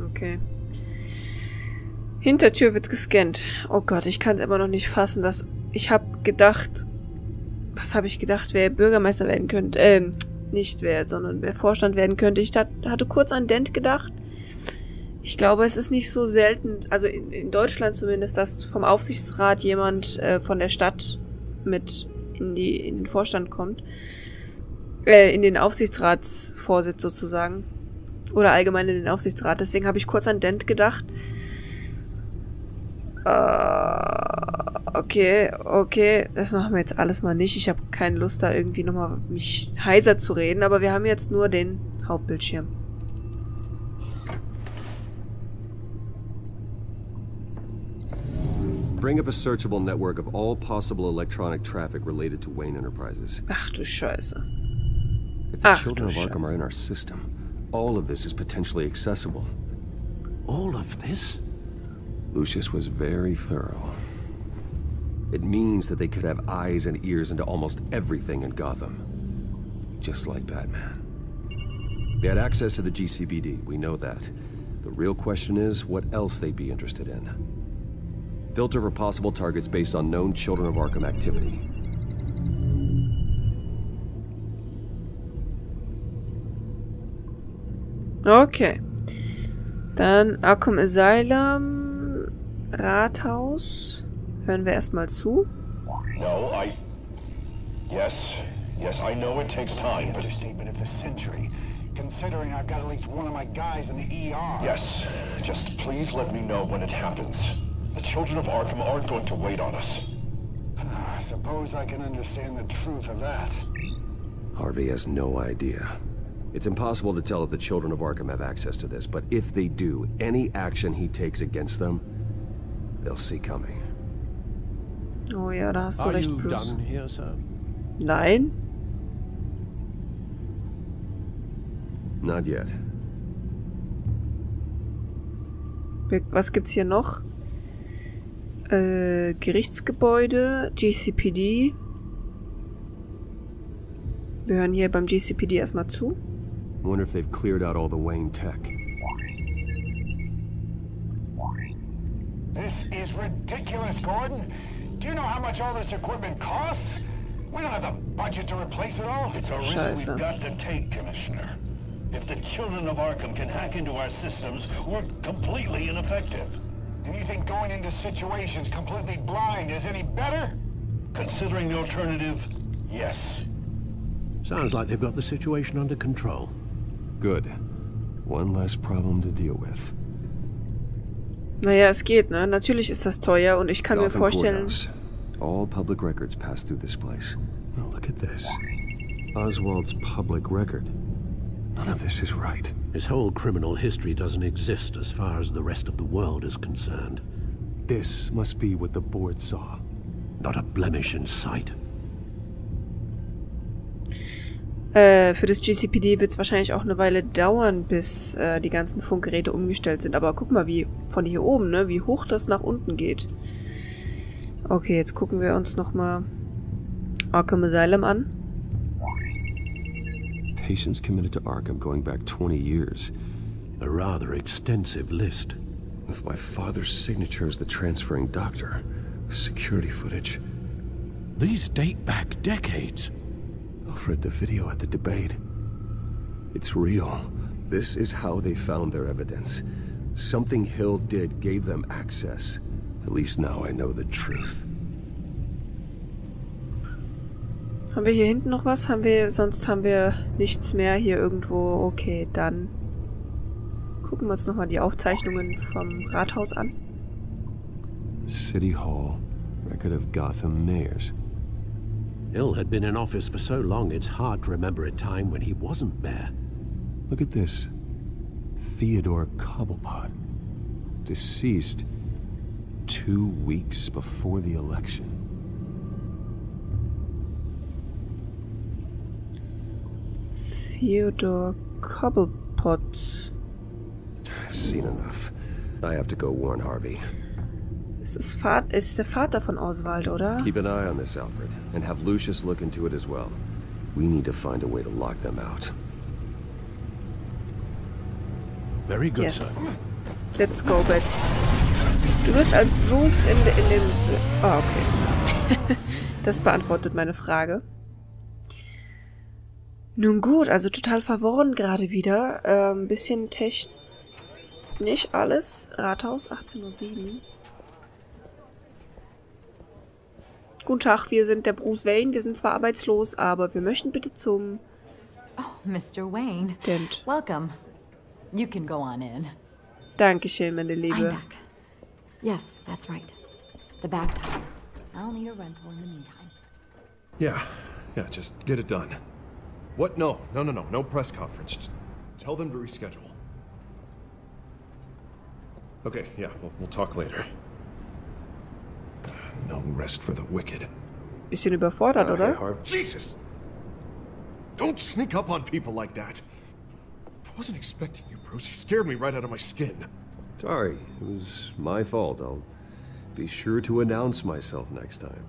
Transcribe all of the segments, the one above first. Okay. Hintertür wird gescannt. Oh Gott, ich kann es immer noch nicht fassen, dass... Ich habe gedacht... Was habe ich gedacht, wer Bürgermeister werden könnte? Nicht wer, sondern wer Vorstand werden könnte. Ich hatte kurz an Dent gedacht. Ich glaube, es ist nicht so selten, also in Deutschland zumindest, dass vom Aufsichtsrat jemand von der Stadt mit in den Vorstand kommt. In den Aufsichtsratsvorsitz sozusagen. Oder allgemein in den Aufsichtsrat. Deswegen habe ich kurz an Dent gedacht. Okay. Das machen wir jetzt alles mal nicht. Ich habe keine Lust, da irgendwie nochmal mich heiser zu reden. Aber wir haben jetzt nur den Hauptbildschirm. Bring up a searchable network of all possible electronic traffic related to Wayne Enterprises. Ach du Scheiße. If the children of Arkham are in our system, all of this is potentially accessible. All of this? Lucius was very thorough. It means that they could have eyes and ears into almost everything in Gotham. Just like Batman. They had access to the GCPD, we know that. The real question is what else they'd be interested in. Filter for possible targets based on known Children of Arkham activity. Okay. Dann Arkham Asylum, Rathaus. Hören wir erstmal zu. No, Yes, I know it takes time, but understatement of the century. Considering I've got at least one of my guys in the ER. Yes, just please let me know when it happens. The children of Arkham aren't going to wait on us. I suppose I can understand the truth of that. Harvey has no idea. It's impossible to tell if the children of Arkham have access to this, but if they do, any action he takes against them, they'll see coming. Oh ja, da hast du recht, Bruce. Are you done here, sir? Nein. Not yet. Was gibt's hier noch? Gerichtsgebäude, GCPD. Wir hören hier beim GCPD erstmal zu. Wonder if they've cleared out all the Wayne tech. This is ridiculous, Gordon. Do you know how much all this equipment costs? We don't have the budget to replace it all. It's a risk we've got to take, Commissioner. If the children of Arkham can hack into our systems, we're completely ineffective. And you think going into situations completely blind is any better? Considering the alternative, yes. Sounds like they've got the situation under control. Good. One less problem to deal with. Naja, es geht, ne? Natürlich ist das teuer und ich kann mir vorstellen... All public records pass through this place. Well, look at this. Oswald's public record. None of this is right. His whole criminal history doesn't exist as far as the rest of the world is concerned. This must be what the board saw. Not a blemish in sight. Für das GCPD wird es wahrscheinlich auch eine Weile dauern, bis die ganzen Funkgeräte umgestellt sind. Aber guck mal, wie von hier oben, ne, wie hoch das nach unten geht. Okay, jetzt gucken wir uns nochmal Arkham Asylum an. Patients committed to Arkham going back 20 years. A rather extensive list. With my father's signature as the transferring doctor. Security footage. These date back decades. Alfred, the video at the debate. It's real. This is how they found their evidence. Something Hill did gave them access. At least now I know the truth. Haben wir hier hinten noch was? Sonst haben wir nichts mehr hier irgendwo. Okay, dann gucken wir uns nochmal die Aufzeichnungen vom Rathaus an. City Hall, record of Gotham mayors. Hill had been in office for so long, it's hard to remember a time when he wasn't mayor. Look at this. Theodore Cobblepot. Deceased 2 weeks before the election. Theodore Cobblepot. I've seen enough. I have to go warn Harvey. Es ist der Vater von Oswald, oder? Keep an eye on this, Alfred, and have Lucius look into it as well. We need to find a way to lock them out. Very good, yes. Sir. Let's go, Bat. Du wirst als Bruce in dem... Ah, okay. Das beantwortet meine Frage. Nun gut, also total verworren gerade wieder. Ein bisschen technisch alles. Rathaus, 18:07 Uhr. Guten Tag, wir sind der Bruce Wayne. Wir sind zwar arbeitslos, aber wir möchten bitte zum... Oh, Mr. Wayne. Dent. Welcome. You can go on in. Dankeschön, meine Liebe. I'm back. Yes, that's right. The back time. I'll need a rental in the meantime. Yeah, just get it done. What? No press conference. Just tell them to reschedule. Okay, yeah, we'll talk later. No rest for the wicked. Bisschen überfordert, oder? Hey, Jesus! Don't sneak up on people like that. I wasn't expecting you, Bruce. You scared me right out of my skin. Sorry, it was my fault. I'll be sure to announce myself next time.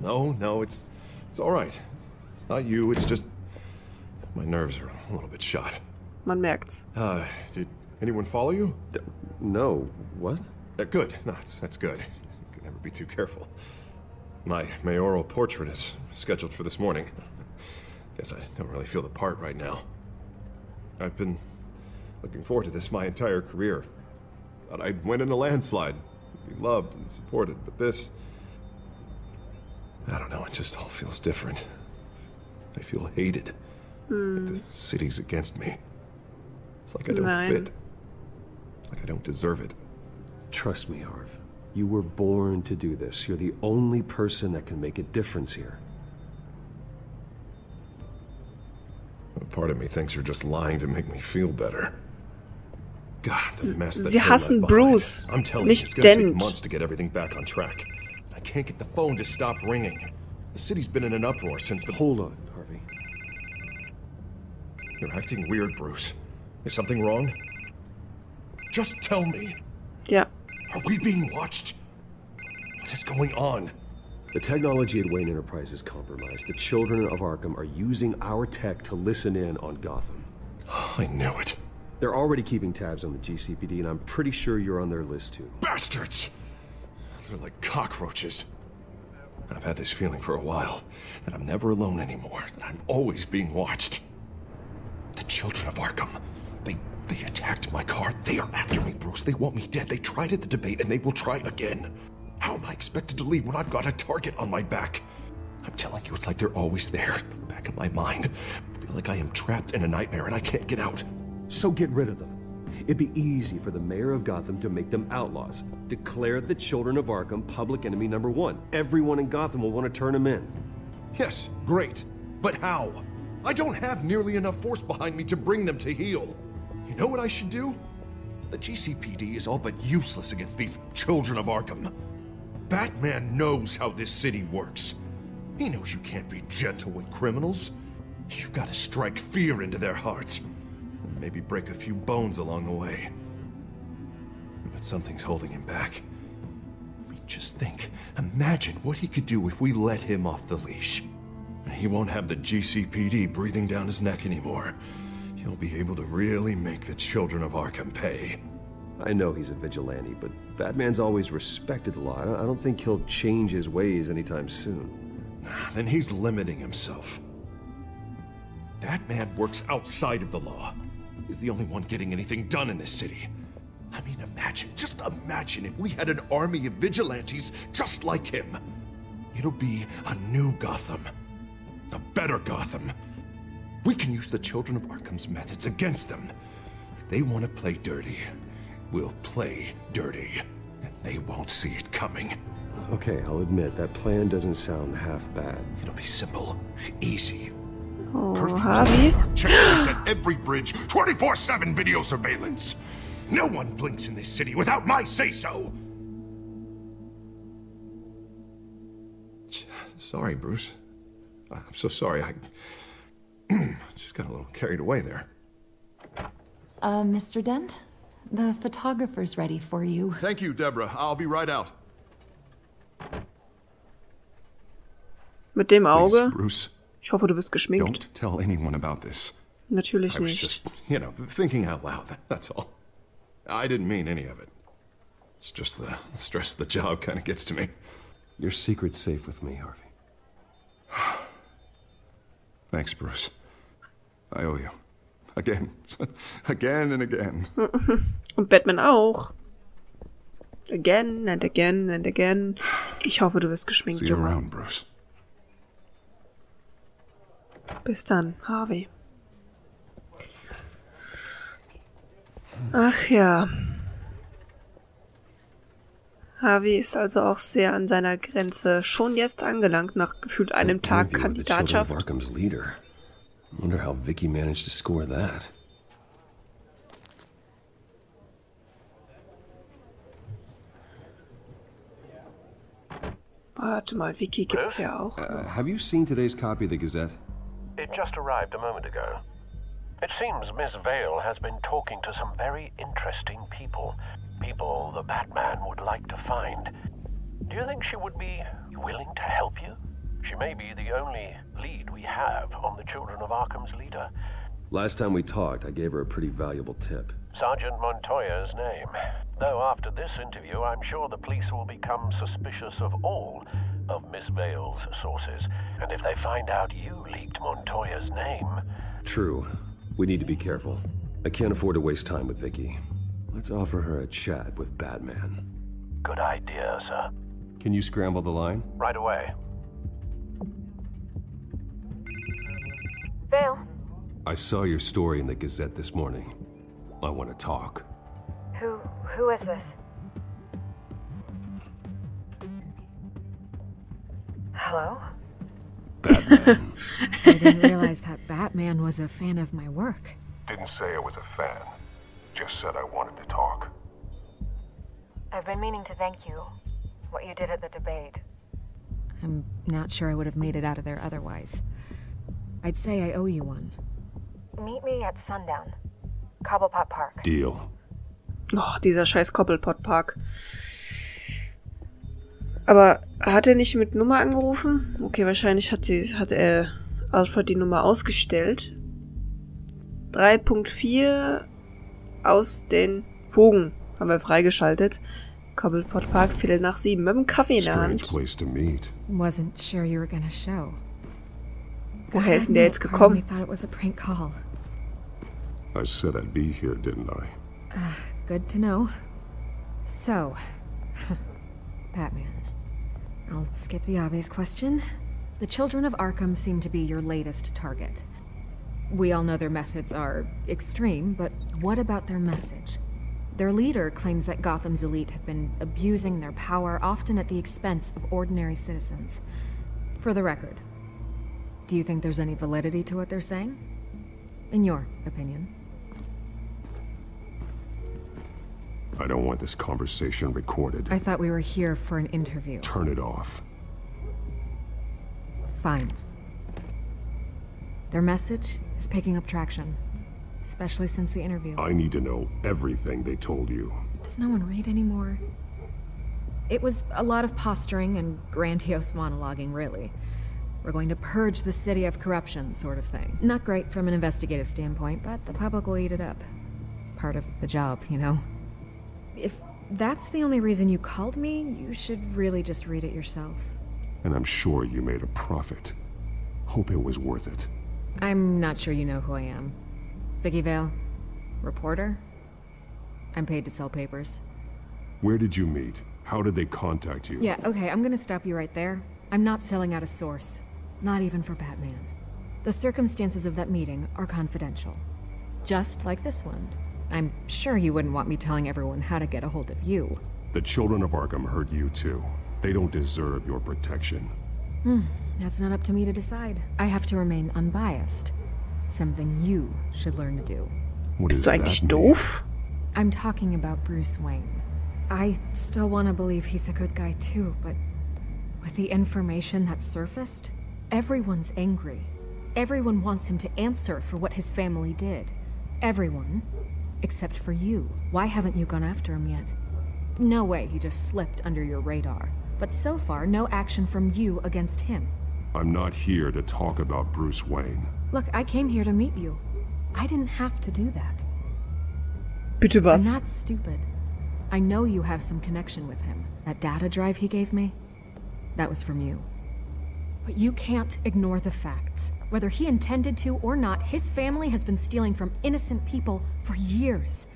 No, it's all right. It's not you. It's just my nerves are a little bit shot. Man merkt's. Did anyone follow you? No. What? Good. No, that's good. You can never be too careful. My mayoral portrait is scheduled for this morning. Guess I don't really feel the part right now. I've been looking forward to this my entire career. Thought I'd win in a landslide, be loved and supported, but this... I don't know, it just all feels different. I feel hated. Like the city's against me. It's like I don't fit. Like I don't deserve it. Trust me, Harv. You were born to do this. You're the only person that can make a difference here. Part of me thinks you're just lying to make me feel better. God, the mess that's been left behind. Bruce. I'm telling you, it's gonna take months to get everything back on track. I can't get the phone to stop ringing. The city's been in an uproar since the... Hold on, Harvey. You're acting weird, Bruce. Is something wrong? Just tell me. Yeah. Are we being watched? What is going on? The technology at Wayne Enterprises is compromised. The Children of Arkham are using our tech to listen in on Gotham. Oh, I knew it. They're already keeping tabs on the GCPD, and I'm pretty sure you're on their list too. Bastards! They're like cockroaches. I've had this feeling for a while, that I'm never alone anymore, that I'm always being watched. The Children of Arkham, they attacked my car. They are after me, Bruce. They want me dead. They tried at the debate, and they will try again. How am I expected to leave when I've got a target on my back? I'm telling you, it's like they're always there, back of my mind. I feel like I am trapped in a nightmare and I can't get out. So get rid of them. It'd be easy for the mayor of Gotham to make them outlaws. Declare the Children of Arkham public enemy #1. Everyone in Gotham will want to turn them in. Yes, great. But how? I don't have nearly enough force behind me to bring them to heel. You know what I should do? The GCPD is all but useless against these Children of Arkham. Batman knows how this city works. He knows you can't be gentle with criminals. You've got to strike fear into their hearts. And maybe break a few bones along the way. But something's holding him back. I mean, just think, imagine what he could do if we let him off the leash. And he won't have the GCPD breathing down his neck anymore. He'll be able to really make the Children of Arkham pay. I know he's a vigilante, but Batman's always respected a lot. I don't think he'll change his ways anytime soon. Then he's limiting himself. Batman works outside of the law. He's the only one getting anything done in this city. I mean, just imagine if we had an army of vigilantes just like him. It'll be a new Gotham. A better Gotham. We can use the Children of Arkham's methods against them. If they want to play dirty, we'll play dirty, and they won't see it coming. Okay, I'll admit, that plan doesn't sound half bad. It'll be simple, easy. Oh, Harvey. Checkpoints at every bridge, 24/7 video surveillance. No one blinks in this city without my say-so. Sorry, Bruce. I'm so sorry, I just got a little carried away there. Mr. Dent? The photographer's ready for you. Thank you, Deborah. I'll be right out. Mit dem Auge. Please, Bruce. Ich hoffe, du wirst geschminkt. Don't tell anyone about this. Natürlich nicht. I was just, thinking out loud. That's all. I didn't mean any of it. It's just the stress of the job kind of gets to me. Your secret's safe with me, Harvey. Thanks, Bruce. I owe you. Again. Again and again. Und Batman auch. Again and again and again. Ich hoffe, du wirst geschminkt, Junge. See you around, Bruce. Bis dann, Harvey. Ach ja. Harvey ist also auch sehr an seiner Grenze schon jetzt angelangt, nach gefühlt einem Tag Kandidatschaft. I wonder how Vicky managed to score that. Warte mal, Vicky gibt's ja auch. Have you seen today's copy of the Gazette? It just arrived a moment ago. It seems Miss Vale has been talking to some very interesting people. People the Batman would like to find. Do you think she would be willing to help you? She may be the only lead we have on the Children of Arkham's leader. Last time we talked, I gave her a pretty valuable tip. Sergeant Montoya's name. Though after this interview, I'm sure the police will become suspicious of all of Miss Vale's sources. And if they find out you leaked Montoya's name... True. We need to be careful. I can't afford to waste time with Vicky. Let's offer her a chat with Batman. Good idea, sir. Can you scramble the line? Right away. Vale. I saw your story in the Gazette this morning. I want to talk. Who is this? Hello? Batman. I didn't realize that Batman was a fan of my work. Didn't say I was a fan. Just said I wanted to talk. I've been meaning to thank you. What you did at the debate. I'm not sure I would have made it out of there otherwise. I'd say I owe you one. Meet me at sundown. Cobblepot Park. Deal. Oh, dieser scheiß Cobblepot Park. Aber hat er nicht mit Nummer angerufen? Okay, wahrscheinlich hat Alfred die Nummer ausgestellt. 3.4 aus den Fugen haben wir freigeschaltet. Cobblepot Park, 7:15 mit dem Kaffee in der Hand. Strange place to meet. Wasn't sure you were gonna show. Woher ist denn der jetzt gekommen? I said I'd be here, didn't I? Good to know. So, Batman. I'll skip the obvious question. The Children of Arkham seem to be your latest target. We all know their methods are extreme, but what about their message? Their leader claims that Gotham's elite have been abusing their power, often at the expense of ordinary citizens. For the record, do you think there's any validity to what they're saying? In your opinion? I don't want this conversation recorded. I thought we were here for an interview. Turn it off. Fine. Their message is picking up traction, especially since the interview. I need to know everything they told you. Does no one read anymore? It was a lot of posturing and grandiose monologuing, really. We're going to purge the city of corruption, sort of thing. Not great from an investigative standpoint, but the public will eat it up. Part of the job, you know. If that's the only reason you called me, you should really just read it yourself. And I'm sure you made a profit. Hope it was worth it. I'm not sure you know who I am. Vicky Vale, reporter. I'm paid to sell papers. Where did you meet? How did they contact you? Yeah, okay, I'm gonna stop you right there. I'm not selling out a source. Not even for Batman. The circumstances of that meeting are confidential. Just like this one. I'm sure you wouldn't want me telling everyone how to get a hold of you. The Children of Arkham hurt you too. They don't deserve your protection. That's not up to me to decide. I have to remain unbiased. Something you should learn to do. What is that mean? I'm talking about Bruce Wayne. I still want to believe he's a good guy too, but... with the information that surfaced, everyone's angry. Everyone wants him to answer for what his family did. Everyone, except for you. Why haven't you gone after him yet? No way he just slipped under your radar. But so far, no action from you against him. I'm not here to talk about Bruce Wayne. Look, I came here to meet you. I didn't have to do that. Bitte was? I'm not stupid. I know you have some connection with him. That data drive he gave me? That was from you. But you can't ignore the facts. Whether he intended to or not, his family has been stealing from innocent people for years.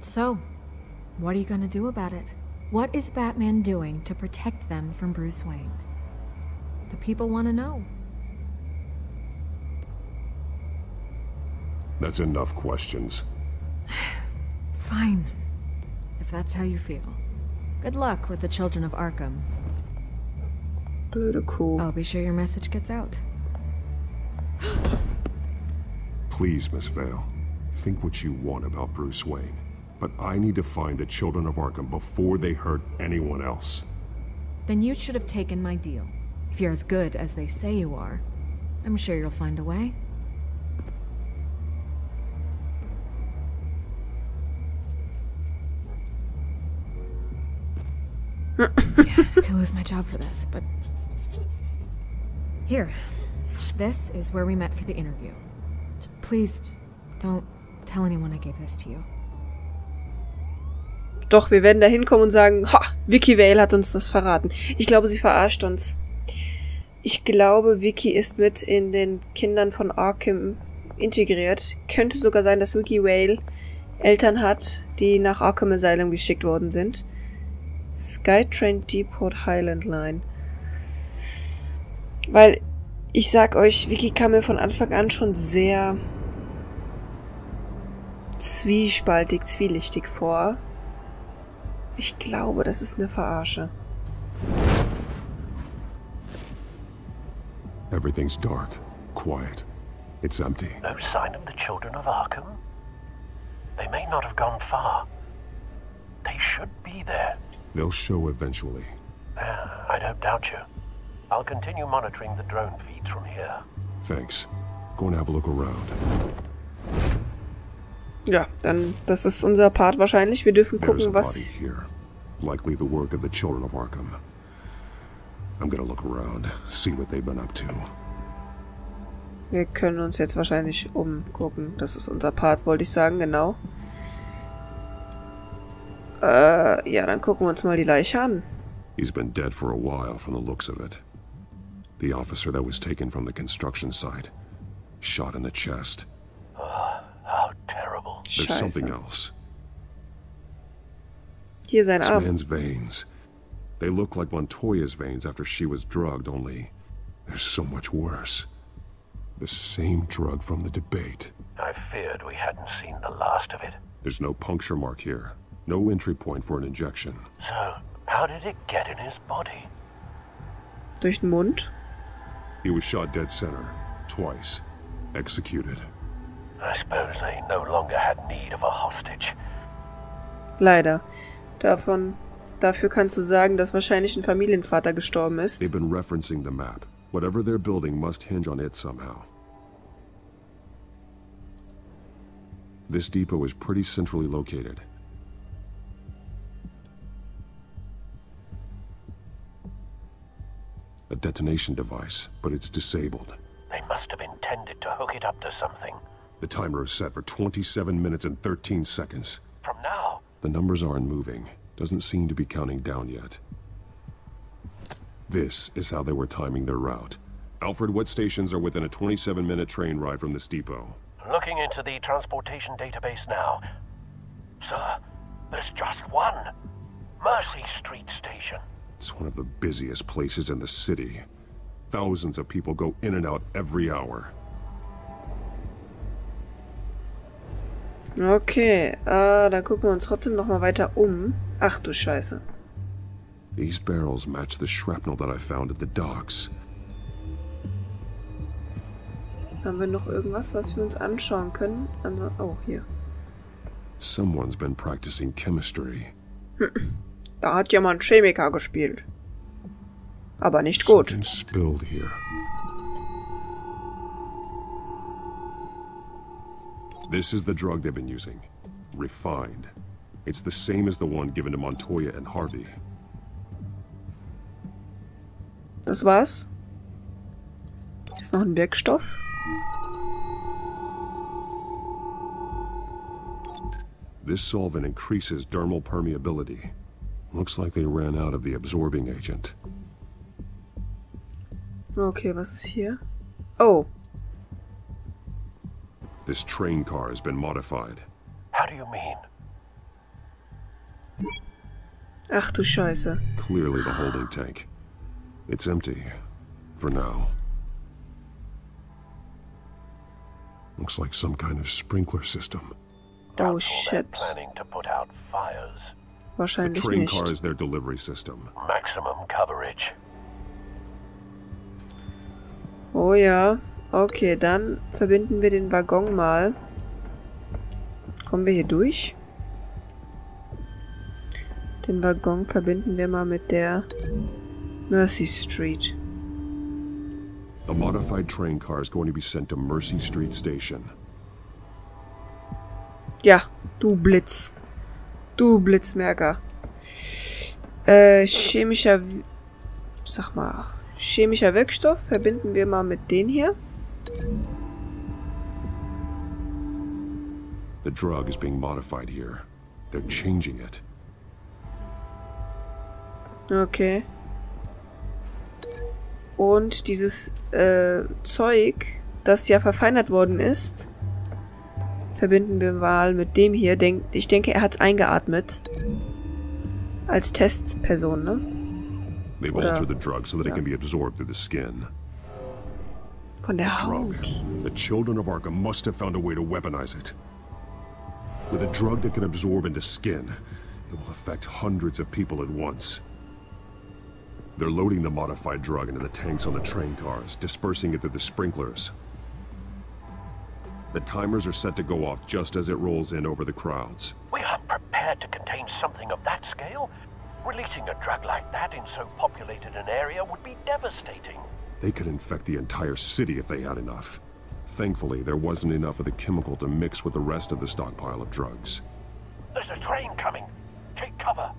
So, what are you gonna do about it? What is Batman doing to protect them from Bruce Wayne? The people want to know. That's enough questions. Fine. If that's how you feel. Good luck with the Children of Arkham. Political. I'll be sure your message gets out. Please, Miss Vale. Think what you want about Bruce Wayne. But I need to find the Children of Arkham before they hurt anyone else. Then you should have taken my deal. If you're as good as they say you are, I'm sure you'll find a way. God, I could lose my job for this, but... Here. This is where we met for the interview. Just please, don't tell anyone I gave this to you. Doch, wir werden da hinkommen und sagen, ha, Vicky Vale hat uns das verraten. Ich glaube, sie verarscht uns. Ich glaube, Vicky ist mit in den Kindern von Arkham integriert. Könnte sogar sein, dass Vicky Vale Eltern hat, die nach Arkham Asylum geschickt worden sind. Skytrain Depot Highland Line. Weil, ich sag euch, Vicky kam mir von Anfang an schon sehr zwiespaltig, zwielichtig vor. Ich glaube, das ist eine Verarsche. Everything's dark, quiet. It's empty. No sign of the Children of Arkham? They may not have gone far. They should be there. They'll show eventually. I don't doubt you. I'll continue monitoring the drone feeds from here. Thanks. Go and have a look around. Ja, dann, das ist unser Part wahrscheinlich. Wir dürfen gucken, was... Likely the work of the Children of Arkham. I'm gonna look around, see what they've been up to. Wir können uns jetzt wahrscheinlich umgucken. Das ist unser Part, wollte ich sagen, genau. Ja, dann gucken wir uns mal die Leiche an. He's been dead for a while from the looks of it. The officer that was taken from the construction site. Shot in the chest. There's Scheiße. Something else. Hier sein Arm. This man's veins. They look like Montoya's veins after she was drugged, only there's so much worse. The same drug from the debate. I feared we hadn't seen the last of it. There's no puncture mark here. No entry point for an injection. So, how did it get in his body? Durch den Mund? He was shot dead center, twice. Executed. I suppose they no longer had need of a hostage. Leider. Dafür kannst du sagen, dass wahrscheinlich ein Familienvater gestorben ist. They've been referencing the map. Whatever they're building must hinge on it somehow. This depot is pretty centrally located. A detonation device, but it's disabled. They must have intended to hook it up to something. The timer is set for 27 minutes and 13 seconds. From now? The numbers aren't moving. Doesn't seem to be counting down yet. This is how they were timing their route. Alfred, what stations are within a 27-minute train ride from this depot? Looking into the transportation database now. Sir, there's just one. Mercy Street Station. It's one of the busiest places in the city. Thousands of people go in and out every hour. Okay, dann gucken wir uns trotzdem noch mal weiter Ach du Scheiße. These barrels match the shrapnel that I found at the docks. Haben wir noch irgendwas, was wir uns anschauen können? Oh, hier. Someone's been practicing chemistry. Da hat ja mal ein Chemiker gespielt. Aber nicht gut. Something's spilled here. This is the drug they've been using. Refined. It's the same as the one given to Montoya and Harvey. Das war's. Ist noch ein Wirkstoff? This solvent increases dermal permeability. Looks like they ran out of the absorbing agent. Okay, was ist hier? Oh. This train car has been modified. How do you mean? Ach du Scheiße. Clearly the holding tank. It's empty. For now. Looks like some kind of sprinkler system. Oh shit. Planning to put out fires. Wahrscheinlich the train nicht. Car is their delivery system. Maximum coverage. Oh ja. Okay, dann verbinden wir den Waggon mal. Kommen wir hier durch? Den Waggon verbinden wir mal mit der Mercy Street. A modified train car is going to be sent to Mercy Street Station. Ja, du Blitz. Du Blitzmerker. Chemischer... Sag mal. Chemischer Wirkstoff verbinden wir mal mit den hier. The drug is being modified here. They're changing it. Okay. Und dieses Zeug, das ja verfeinert worden ist, verbinden wir mal mit dem hier. Ich denke, er hat es eingeatmet. Als Testperson, ne? They've altered the drug so that it can be absorbed through the skin. Von der Haut. The children of Arkham must have found a way to weaponize it. With a drug that can absorb into skin, it will affect hundreds of people at once. They're loading the modified drug into the tanks on the train cars, dispersing it through the sprinklers. The timers are set to go off just as it rolls in over the crowds. We aren't prepared to contain something of that scale. Releasing a drug like that in so populated an area would be devastating. They could infect the entire city if they had enough. Thankfully, there wasn't enough of the chemical to mix with the rest of the stockpile of drugs. There's a train coming. Take cover.